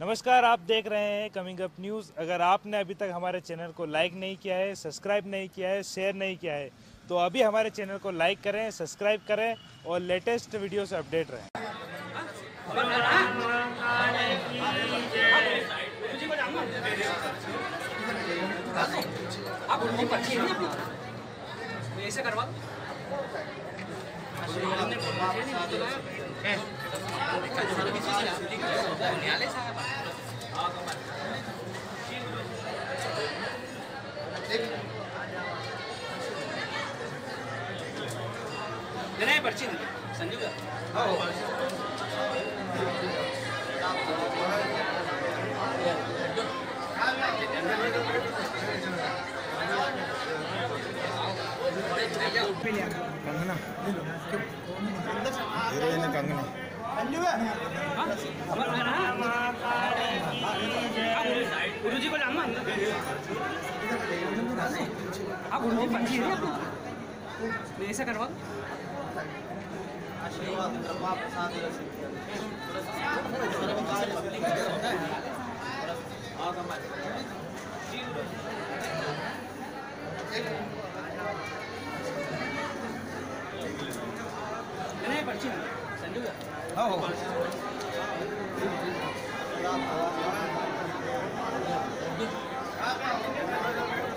नमस्कार, आप देख रहे हैं कमिंग अप न्यूज़। अगर आपने अभी तक हमारे चैनल को लाइक नहीं किया है, सब्सक्राइब नहीं किया है, शेयर नहीं किया है तो अभी हमारे चैनल को लाइक करें, सब्सक्राइब करें और लेटेस्ट वीडियो से अपडेट रहें। पर्ची संजू का कंगना गुरुजी को जानना आप गुरुजी पंछी है आपको ऐसा करवा नहीं पर्ची संजू का